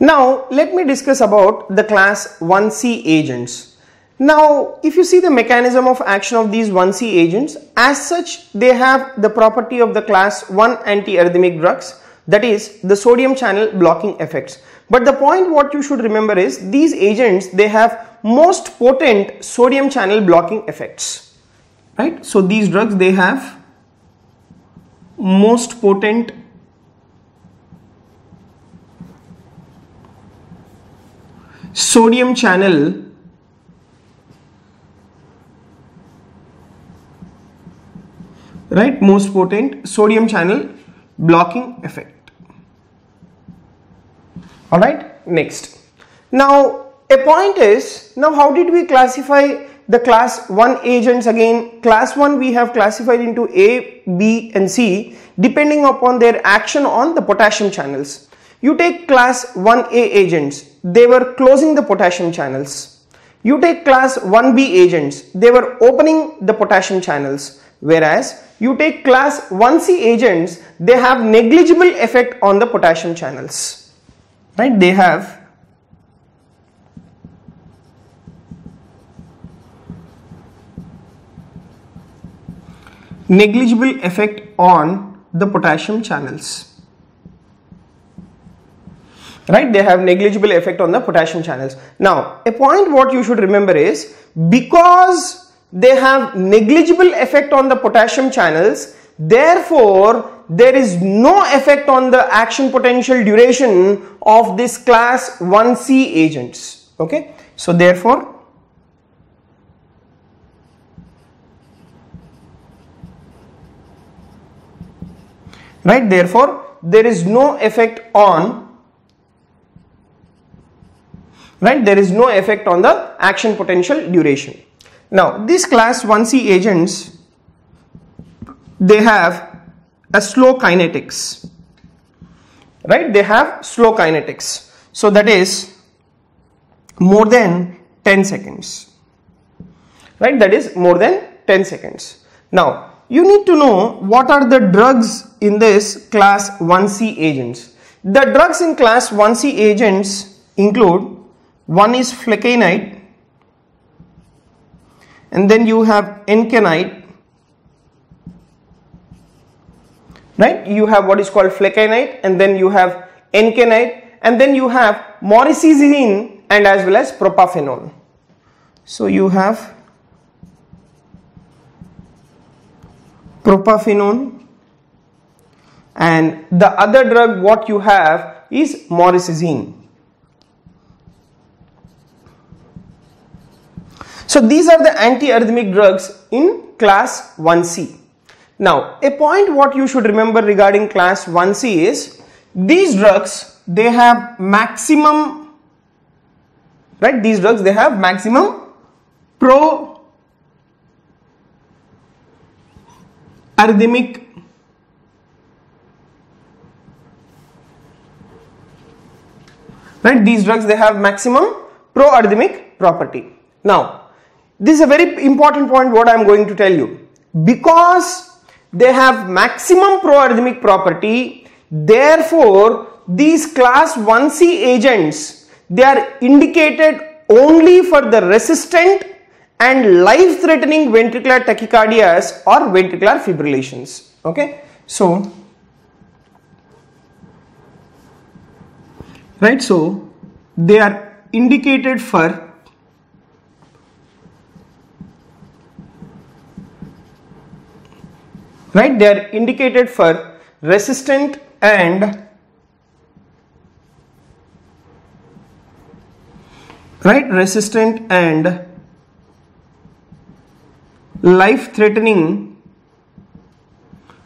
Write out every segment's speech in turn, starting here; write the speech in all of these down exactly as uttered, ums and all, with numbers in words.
Now let me discuss about the class one C agents. Now if you see the mechanism of action of these one C agents, as such they have the property of the class one antiarrhythmic drugs, that is the sodium channel blocking effects. But the point what you should remember is these agents, they have most potent sodium channel blocking effects, right? So these drugs, they have most potent sodium channel right most potent sodium channel blocking effect. All right, next. Now a point is, now how did we classify the class one agents? Again, class one we have classified into A, B and C depending upon their action on the potassium channels. You take class one A agents, they were closing the potassium channels. You take class one B agents, they were opening the potassium channels. Whereas you take class one C agents, they have negligible effect on the potassium channels, right? They have negligible effect on the potassium channels. Right, they have negligible effect on the potassium channels. Now a point what you should remember is, because they have negligible effect on the potassium channels, therefore there is no effect on the action potential duration of this class one C agents. Okay, so therefore right therefore there is no effect on right there is no effect on the action potential duration. Now this class one C agents, they have a slow kinetics, right? They have slow kinetics, so that is more than ten seconds, right? That is more than ten seconds. Now you need to know what are the drugs in this class one C agents. The drugs in class one C agents include, one is flecainide, and then you have encainide, right? You have what is called flecainide, and then you have encainide, and then you have moricizine, and as well as propafenone. So you have propafenone, and the other drug what you have is moricizine. So these are the antiarrhythmic drugs in class one C. Now a point what you should remember regarding class one C is, these drugs, they have maximum, right? These drugs, they have maximum pro-arrhythmic right? These drugs, they have maximum pro-arrhythmic property. Now this is a very important point what I am going to tell you. Because they have maximum proarrhythmic property, therefore these class one C agents, they are indicated only for the resistant and life threatening ventricular tachycardias or ventricular fibrillations. Okay, so right, so they are indicated for Right, they are indicated for resistant and right resistant and life-threatening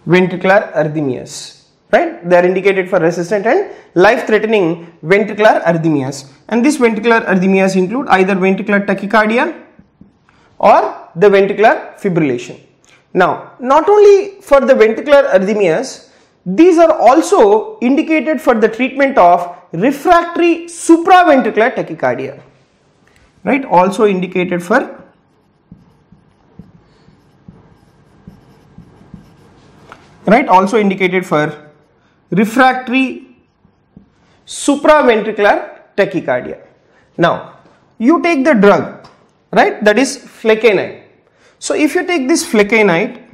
ventricular arrhythmias. Right, they are indicated for resistant and life-threatening ventricular arrhythmias. And these ventricular arrhythmias include either ventricular tachycardia or the ventricular fibrillation. Now, not only for the ventricular arrhythmias, these are also indicated for the treatment of refractory supraventricular tachycardia, right? Also indicated for right, also indicated for refractory supraventricular tachycardia. Now, you take the drug, right? That is flecainide. So, if you take this flecainide,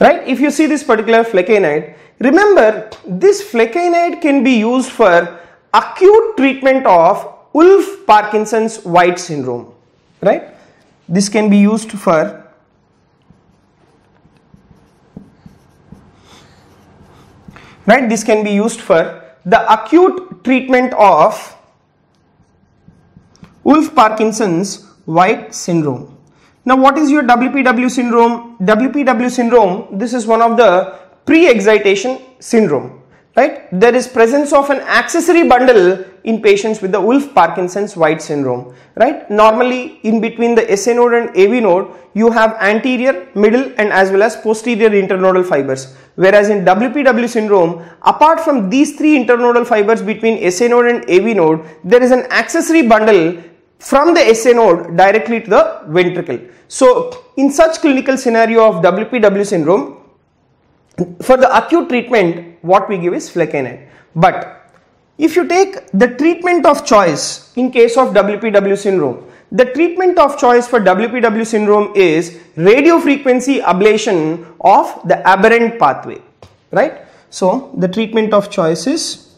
right? If you see this particular flecainide, remember this flecainide can be used for acute treatment of Wolff-Parkinson-White syndrome, right? This can be used for Right, this can be used for the acute treatment of Wolff-Parkinson's-White syndrome. Now, what is your W P W syndrome? W P W syndrome, this is one of the pre-excitation syndrome, right? There is presence of an accessory bundle in patients with the Wolff-Parkinson's-White syndrome, right? Normally, in between the S A node and A V node, you have anterior, middle and as well as posterior internodal fibers. Whereas in W P W syndrome, apart from these three internodal fibers between S A node and A V node, there is an accessory bundle from the S A node directly to the ventricle. So, in such clinical scenario of W P W syndrome, for the acute treatment, what we give is flecainide. But if you take the treatment of choice in case of W P W syndrome, the treatment of choice for W P W syndrome is radiofrequency ablation of the aberrant pathway, right? So, the treatment of choice is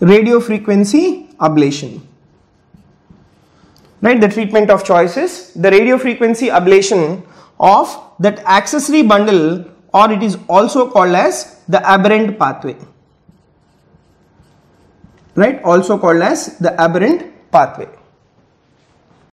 radiofrequency ablation, right? The treatment of choice is the radiofrequency ablation of that accessory bundle, or it is also called as the aberrant pathway, right? Also called as the aberrant pathway.